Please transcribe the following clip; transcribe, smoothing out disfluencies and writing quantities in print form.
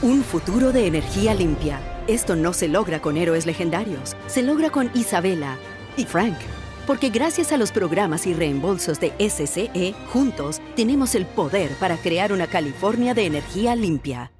Un futuro de energía limpia. Esto no se logra con héroes legendarios, se logra con Isabela y Frank. Porque gracias a los programas y reembolsos de SCE, juntos tenemos el poder para crear una California de energía limpia.